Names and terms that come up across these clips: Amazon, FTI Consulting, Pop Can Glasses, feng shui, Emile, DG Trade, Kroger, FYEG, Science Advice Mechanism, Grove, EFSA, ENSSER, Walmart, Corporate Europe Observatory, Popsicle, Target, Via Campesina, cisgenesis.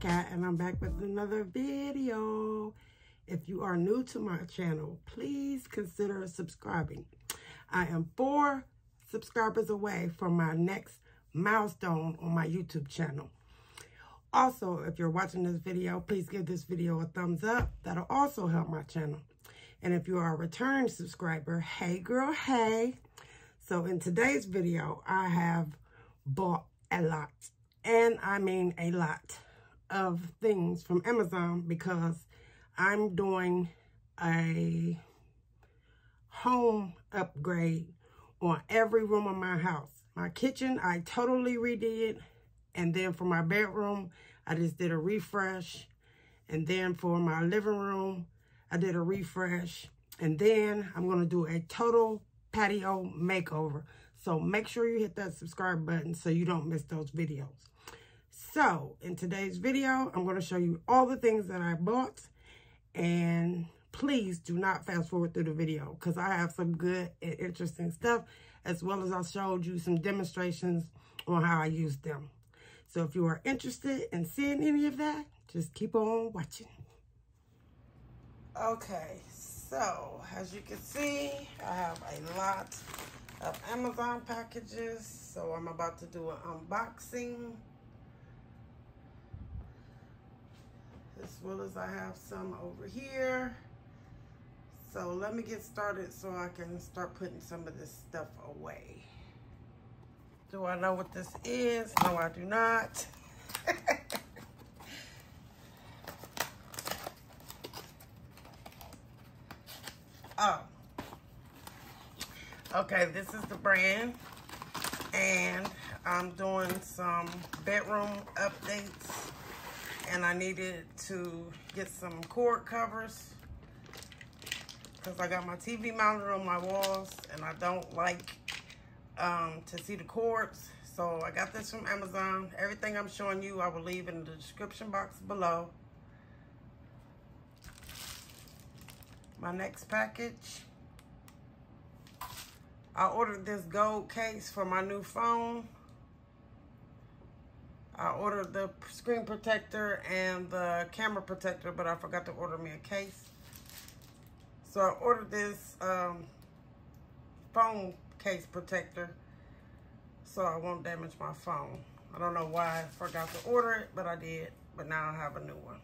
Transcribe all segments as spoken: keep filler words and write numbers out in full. Cat, and I'm back with another video. If you are new to my channel, please consider subscribing. I am four subscribers away from my next milestone on my YouTube channel. Also, if you're watching this video, please give this video a thumbs up. That'll also help my channel. And if you are a return subscriber, hey girl, hey. So in today's video, I have bought a lot, and I mean a lot, of things from Amazon because I'm doing a home upgrade on every room of my house. My kitchen, I totally redid. And then for my bedroom, I just did a refresh. And then for my living room, I did a refresh. And then I'm going to do a total patio makeover. So make sure you hit that subscribe button so you don't miss those videos. So in today's video, I'm going to show you all the things that I bought. And please do not fast forward through the video because I have some good and interesting stuff, as well as I showed you some demonstrations on how I use them. So if you are interested in seeing any of that, just keep on watching. Okay, so as you can see, I have a lot of Amazon packages. So I'm about to do an unboxing, as well as I have some over here. So let me get started so I can start putting some of this stuff away. Do I know what this is? No, I do not. Oh. Okay, this is the brand. And I'm doing some bedroom updates. And I needed to get some cord covers because I got my T V mounted on my walls and I don't like um, to see the cords. So I got this from Amazon. Everything I'm showing you, I will leave in the description box below. My next package. I ordered this gold case for my new phone. I ordered the screen protector and the camera protector, but I forgot to order me a case. So I ordered this um, phone case protector so I won't damage my phone. I don't know why I forgot to order it, but I did. But now I have a new one.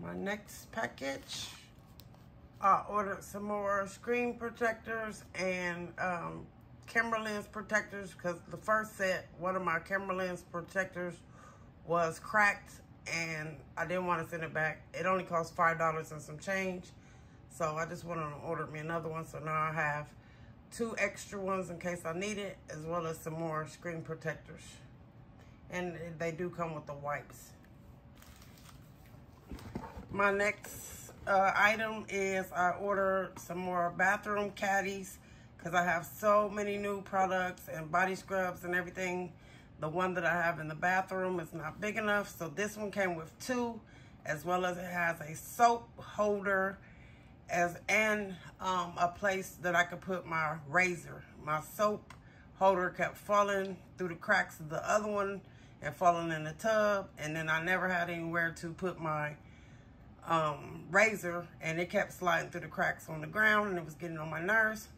My next package, I ordered some more screen protectors and um, camera lens protectors because the first set, one of my camera lens protectors was cracked and I didn't want to send it back. It only cost five dollars and some change, so I just went on and ordered me another one. So now I have two extra ones in case I need it, as well as some more screen protectors, and they do come with the wipes. My next uh, item is I ordered some more bathroom caddies because I have so many new products and body scrubs and everything. The one that I have in the bathroom is not big enough, so this one came with two, as well as it has a soap holder, as and um, a place that I could put my razor. My soap holder kept falling through the cracks of the other one and falling in the tub, and then I never had anywhere to put my um, razor, and it kept sliding through the cracks on the ground, and it was getting on my nerves.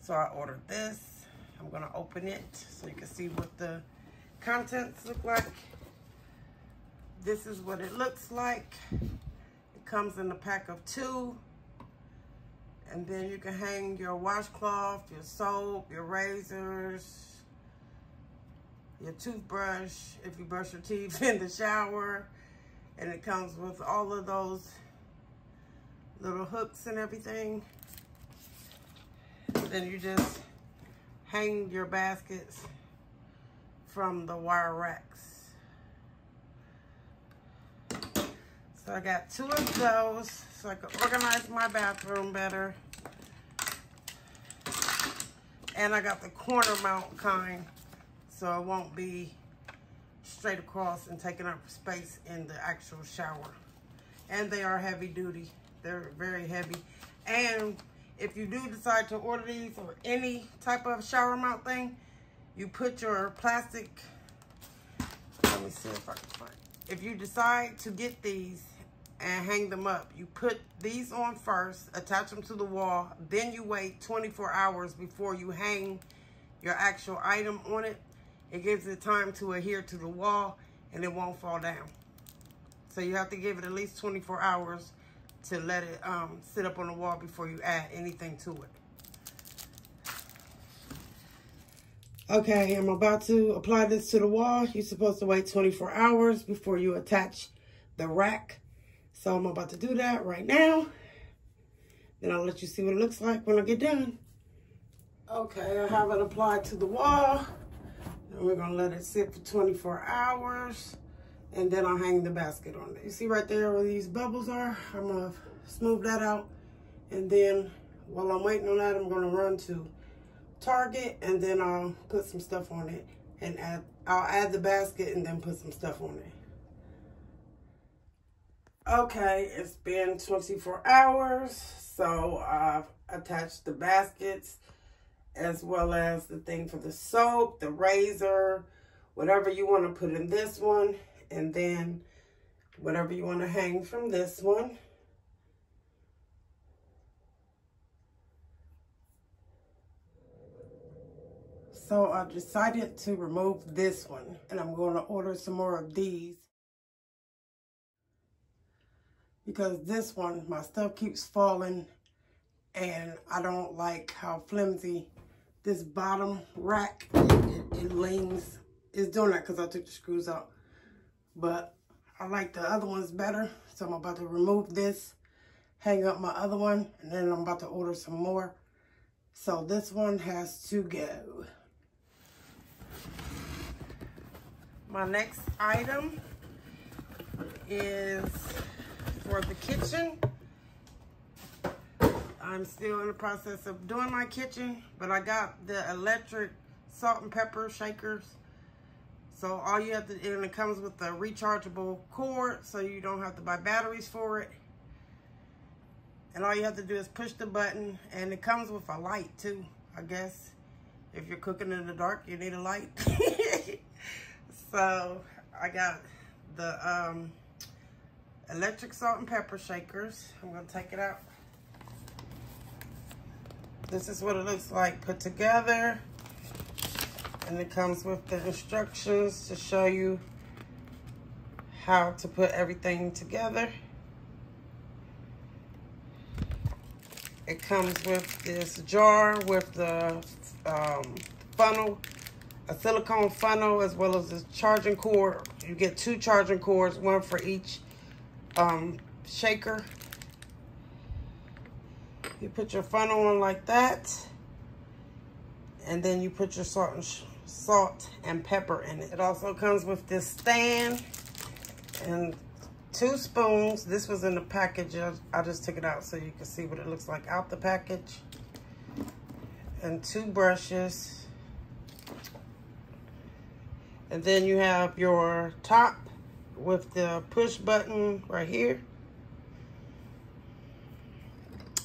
So I ordered this. I'm gonna open it so you can see what the contents look like. This is what it looks like. It comes in a pack of two. And then you can hang your washcloth, your soap, your razors, your toothbrush, if you brush your teeth in the shower. And it comes with all of those little hooks and everything. Then you just hang your baskets from the wire racks. So I got two of those so I can organize my bathroom better. And I got the corner mount kind so it won't be straight across and taking up space in the actual shower. And they are heavy duty. They're very heavy. And if you do decide to order these or any type of shower mount thing, you put your plastic me see if I can find it. If you decide to get these and hang them up, you put these on first, attach them to the wall, then you wait twenty-four hours before you hang your actual item on it. It gives it time to adhere to the wall and it won't fall down. So you have to give it at least twenty-four hours to let it um, sit up on the wall before you add anything to it. Okay, I'm about to apply this to the wall. You're supposed to wait twenty-four hours before you attach the rack. So I'm about to do that right now. Then I'll let you see what it looks like when I get done. Okay, I have it applied to the wall. And we're gonna let it sit for twenty-four hours. And then I'll hang the basket on it. You see right there where these bubbles are? I'm gonna smooth that out. And then while I'm waiting on that, I'm gonna run to Target and then I'll put some stuff on it. And add, I'll add the basket and then put some stuff on it. Okay, it's been twenty-four hours, so I've attached the baskets as well as the thing for the soap, the razor, whatever you want to put in this one, and then whatever you want to hang from this one. So I decided to remove this one, and I'm going to order some more of these. Because this one, my stuff keeps falling and I don't like how flimsy this bottom rack, it, it, it leans. It's doing that because I took the screws out. But I like the other ones better. So I'm about to remove this, hang up my other one, and then I'm about to order some more. So this one has to go. My next item is for the kitchen. I'm still in the process of doing my kitchen, but I got the electric salt and pepper shakers. So all you have to do, and it comes with a rechargeable cord, so you don't have to buy batteries for it. And all you have to do is push the button, and it comes with a light too, I guess. If you're cooking in the dark, you need a light. So I got the um, electric salt and pepper shakers. I'm gonna take it out. This is what it looks like put together. And it comes with the instructions to show you how to put everything together. It comes with this jar with the um, funnel, a silicone funnel, as well as this charging cord. You get two charging cords, one for each um, shaker. You put your funnel on like that, and then you put your salt and sh salt and pepper in it. It also comes with this stand and two spoons. This was in the package. I just took it out so you can see what it looks like out the package. And two brushes. And then you have your top with the push button right here.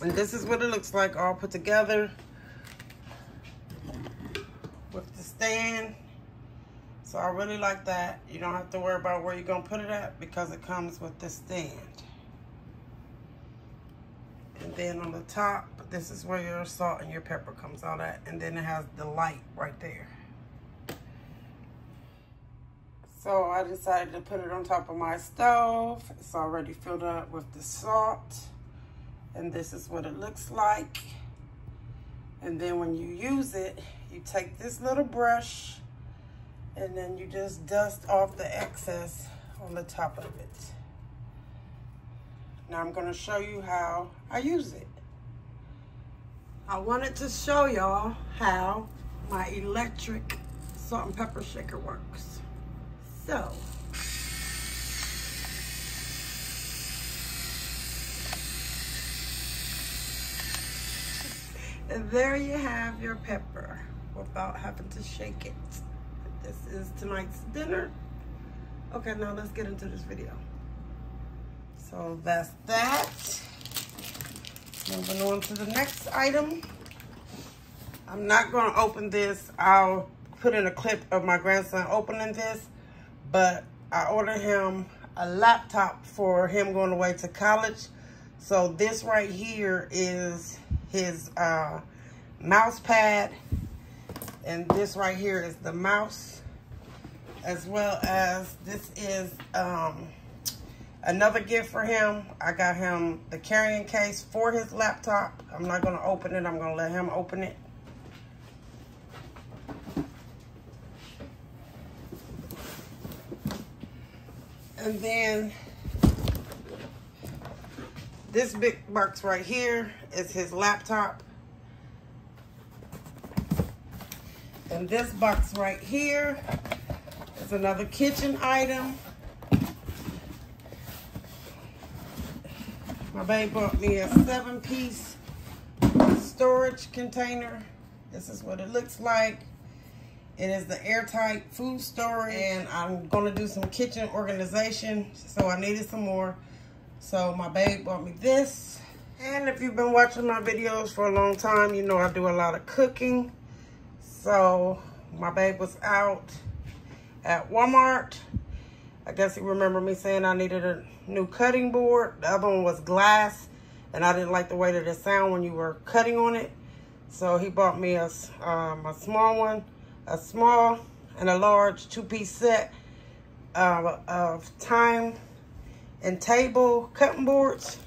And this is what it looks like all put together. With the stand. So I really like that. You don't have to worry about where you're gonna put it at because it comes with the stand. And then on the top, this is where your salt and your pepper comes out at. And then it has the light right there. So I decided to put it on top of my stove. It's already filled up with the salt. And this is what it looks like. And then when you use it, you take this little brush and then you just dust off the excess on the top of it. Now I'm gonna show you how I use it. I wanted to show y'all how my electric salt and pepper shaker works. So, and there you have your pepper without having to shake it. This is tonight's dinner. Okay, now let's get into this video. So that's that. Moving on to the next item. I'm not gonna open this. I'll put in a clip of my grandson opening this, but I ordered him a laptop for him going away to college. So this right here is his uh, mouse pad. And this right here is the mouse, as well as this is um, another gift for him. I got him the carrying case for his laptop. I'm not going to open it. I'm going to let him open it. And then this big box right here is his laptop. And this box right here is another kitchen item. My babe bought me a seven piece storage container. This is what it looks like. It is the airtight food storage, and I'm gonna do some kitchen organization, so I needed some more. So my babe bought me this. And if you've been watching my videos for a long time, you know I do a lot of cooking. So my babe was out at Walmart. I guess he remembered me saying I needed a new cutting board. The other one was glass, and I didn't like the way that it sounded when you were cutting on it. So he bought me a, um, a small one, a small and a large two-piece set uh, of time and table cutting boards.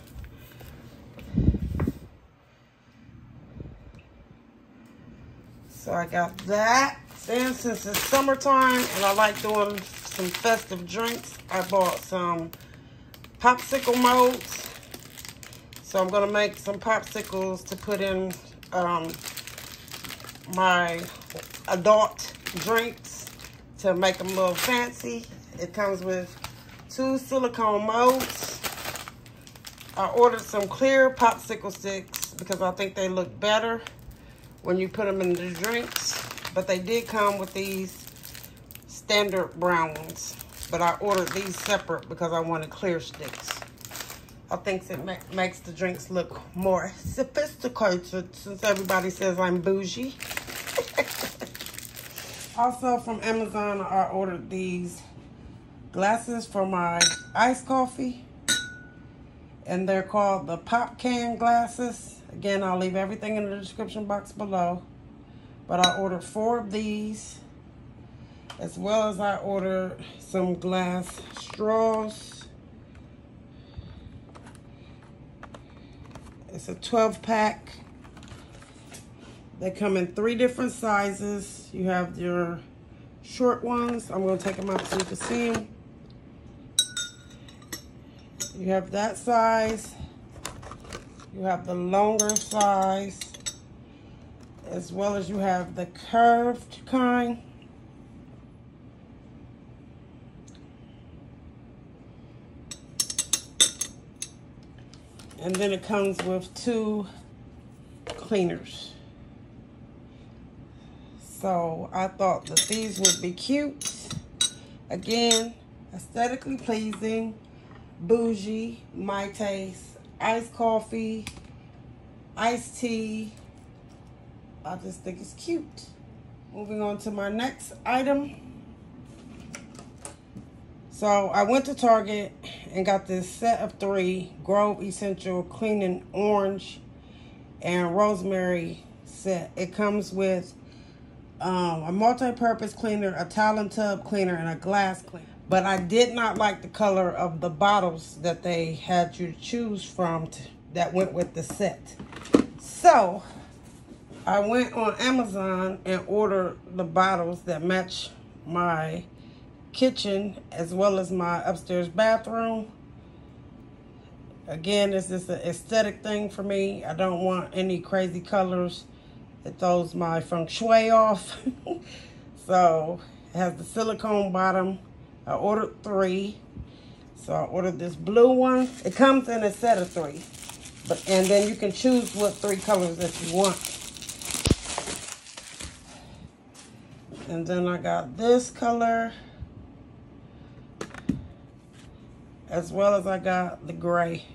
So I got that. Then since it's summertime and I like doing some festive drinks, I bought some popsicle molds. So I'm gonna make some popsicles to put in um, my adult drinks to make them a little fancy. It comes with two silicone molds. I ordered some clear popsicle sticks because I think they look better when you put them in the drinks, but they did come with these standard brown ones, but I ordered these separate because I wanted clear sticks. I think it ma makes the drinks look more sophisticated, since everybody says I'm bougie. Also from Amazon, I ordered these glasses for my iced coffee, and they're called the Pop Can Glasses. Again, I'll leave everything in the description box below. But I ordered four of these, as well as I ordered some glass straws. It's a twelve pack. They come in three different sizes. You have your short ones. I'm going to take them out so you can see them. You have that size. You have the longer size, as well as you have the curved kind. And then it comes with two cleaners. So I thought that these would be cute. Again, aesthetically pleasing, bougie, my taste. Iced coffee, iced tea. I just think it's cute. Moving on to my next item. So I went to Target and got this set of three Grove Essential Cleaning Orange and Rosemary set. It comes with um, a multi-purpose cleaner, a towel and tub cleaner, and a glass cleaner. But I did not like the color of the bottles that they had you choose from to, that went with the set. So I went on Amazon and ordered the bottles that match my kitchen as well as my upstairs bathroom. Again, this is an aesthetic thing for me. I don't want any crazy colors. It throws my feng shui off. So it has the silicone bottom. I ordered three, so I ordered this blue one. It comes in a set of three, but and then you can choose what three colors that you want. And then I got this color, as well as I got the gray.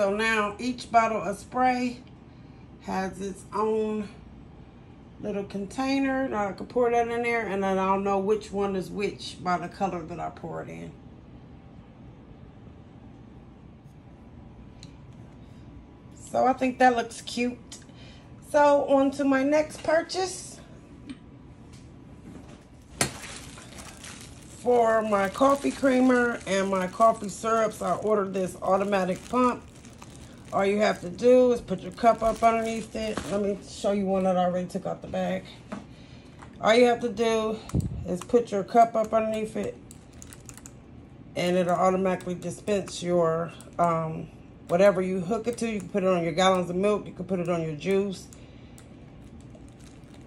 so now each bottle of spray has its own little container that I can pour that in there, and then I'll know which one is which by the color that I pour it in. So I think that looks cute. So on to my next purchase for my coffee creamer and my coffee syrups. I ordered this automatic pump. All you have to do is put your cup up underneath it. Let me show you one that I already took out the bag. All you have to do is put your cup up underneath it, and it'll automatically dispense your, um, whatever you hook it to. You can put it on your gallons of milk. You can put it on your juice.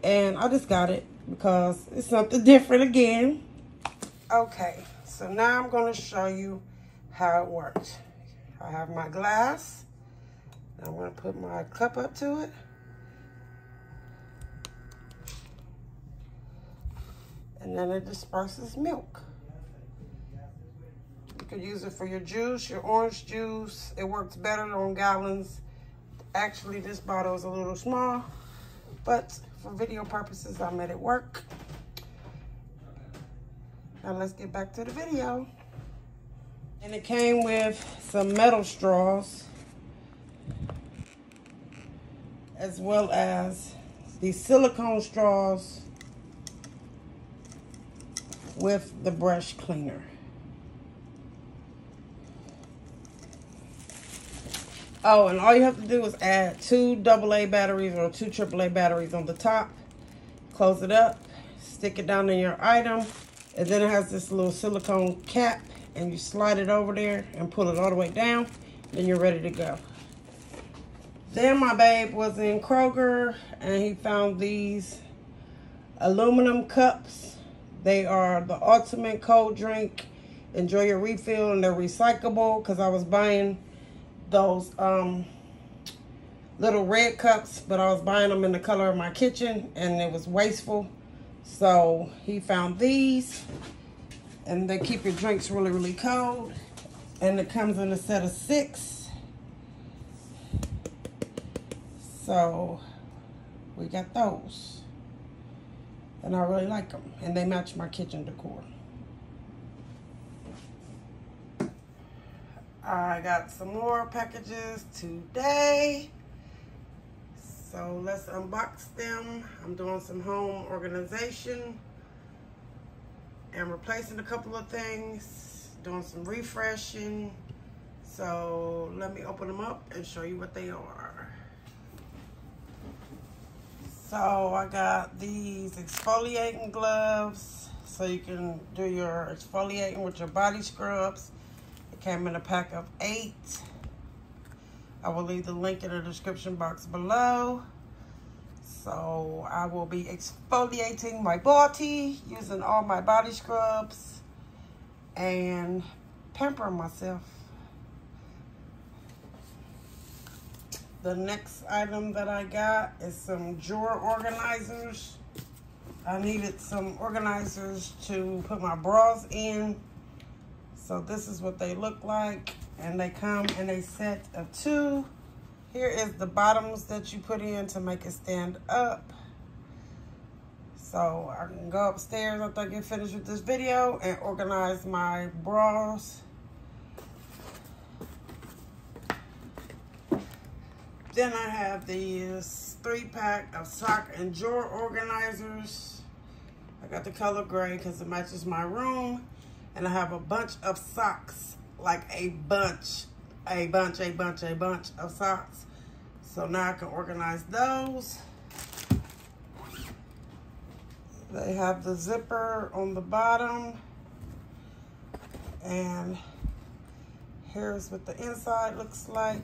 And I just got it because it's something different again. Okay, so now I'm going to show you how it works. I have my glass. I'm going to put my cup up to it. And then it disperses milk. You can use it for your juice, your orange juice. It works better on gallons. Actually, this bottle is a little small, but for video purposes, I made it work. Now let's get back to the video. And it came with some metal straws, as well as these silicone straws with the brush cleaner. Oh, and all you have to do is add two double A batteries or two triple A batteries on the top, close it up, stick it down in your item, and then it has this little silicone cap, and you slide it over there and pull it all the way down, then you're ready to go. Then my babe was in Kroger and he found these aluminum cups. They are the ultimate cold drink. Enjoy your refill, and they're recyclable because I was buying those um, little red cups, but I was buying them in the color of my kitchen and it was wasteful. So he found these, and they keep your drinks really, really cold. And it comes in a set of six. So we got those, and I really like them, and they match my kitchen decor. I got some more packages today, so let's unbox them. I'm doing some home organization and replacing a couple of things, doing some refreshing. So let me open them up and show you what they are. So I got these exfoliating gloves, so you can do your exfoliating with your body scrubs. It came in a pack of eight. I will leave the link in the description box below. So I will be exfoliating my body using all my body scrubs and pampering myself. The next item that I got is some drawer organizers. I needed some organizers to put my bras in. So this is what they look like. And they come in a set of two. Here is the bottoms that you put in to make it stand up. So I can go upstairs after I get finished with this video and organize my bras. Then I have these three pack of sock and drawer organizers. I got the color gray because it matches my room. And I have a bunch of socks, like a bunch, a bunch, a bunch, a bunch of socks. So now I can organize those. They have the zipper on the bottom. And here's what the inside looks like.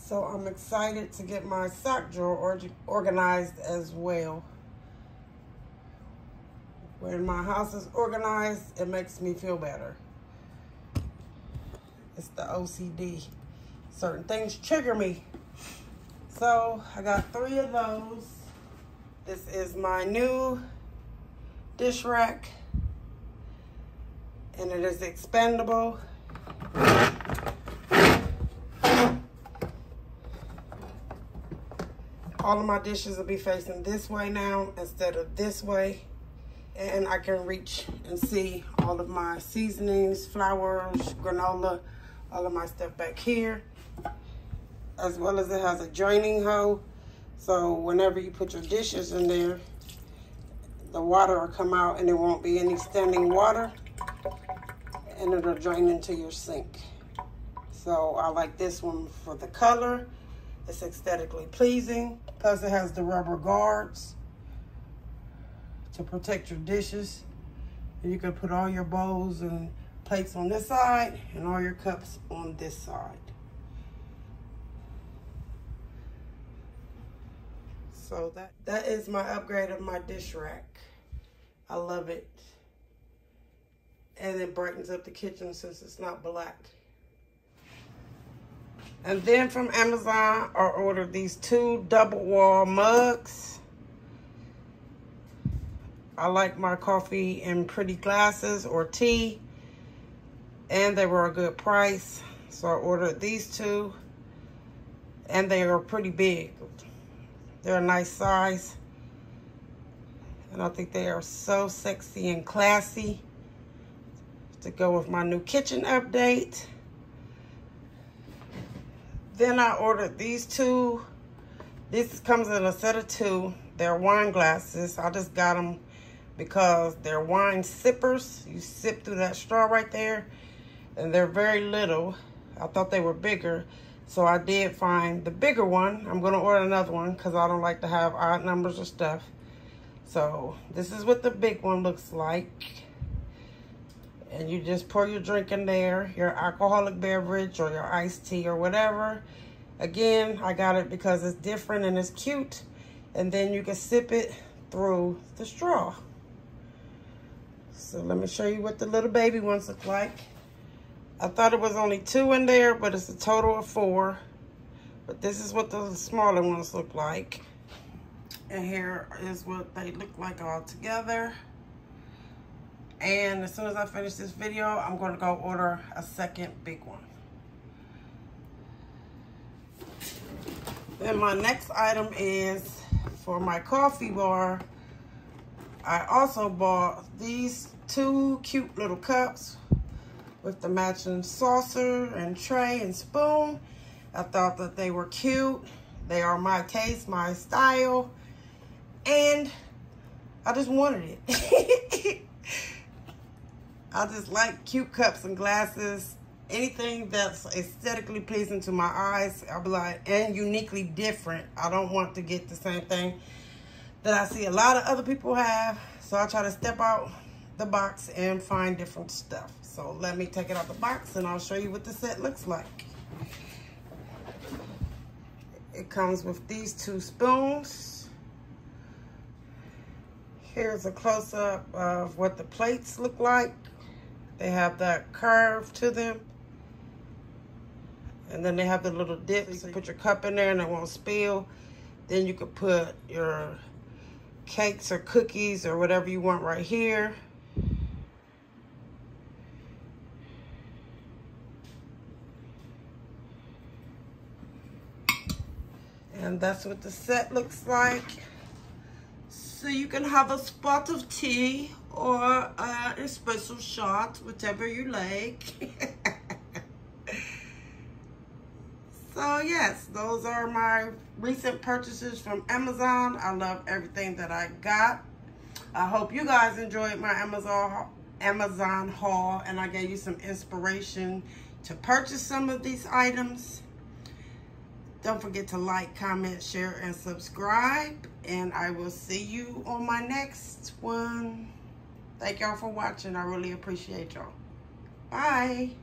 So I'm excited to get my sock drawer or organized as well. When my house is organized, it makes me feel better. It's the O C D. Certain things trigger me. So I got three of those. This is my new dish rack. and it is expendable. All of my dishes will be facing this way now instead of this way. And I can reach and see all of my seasonings, flours, granola, all of my stuff back here. As well as it has a draining hole. So whenever you put your dishes in there, the water will come out and there won't be any standing water. And it'll drain into your sink. So I like this one for the color. It's aesthetically pleasing. Plus it has the rubber guards to protect your dishes. And you can put all your bowls and plates on this side and all your cups on this side. So that, that is my upgrade of my dish rack. I love it. And it brightens up the kitchen since it's not black. And then from Amazon, I ordered these two double wall mugs. I like my coffee in pretty glasses or tea. And they were a good price. So I ordered these two. And they are pretty big. They're a nice size. And I think they are so sexy and classy. To go with my new kitchen update. Then I ordered these two. This comes in a set of two. They're wine glasses. I just got them because they're wine sippers. You sip through that straw right there. And they're very little. I thought they were bigger. So I did find the bigger one. I'm going to order another one because I don't like to have odd numbers or stuff. So this is what the big one looks like. And you just pour your drink in there, your alcoholic beverage or your iced tea or whatever. Again, I got it because it's different and it's cute. And then you can sip it through the straw. So let me show you what the little baby ones look like. I thought it was only two in there, but it's a total of four. But this is what the smaller ones look like. And here is what they look like all together. And as soon as I finish this video, I'm going to go order a second big one. Then my next item is for my coffee bar. I also bought these two cute little cups with the matching saucer and tray and spoon. I thought that they were cute. They are my taste, my style. And I just wanted it. I just like cute cups and glasses. Anything that's aesthetically pleasing to my eyes, I'll be like, and uniquely different. I don't want to get the same thing that I see a lot of other people have. So I try to step out the box and find different stuff. So let me take it out the box and I'll show you what the set looks like. It comes with these two spoons. Here's a close-up of what the plates look like. They have that curve to them. And then they have the little dip. You can put your cup in there and it won't spill. Then you could put your cakes or cookies or whatever you want right here. And that's what the set looks like. So you can have a spot of tea or uh, a special shot, whatever you like. So yes, those are my recent purchases from Amazon. I love everything that I got. I hope you guys enjoyed my Amazon, Amazon haul and I gave you some inspiration to purchase some of these items. Don't forget to like, comment, share, and subscribe. And I will see you on my next one. Thank y'all for watching. I really appreciate y'all. Bye.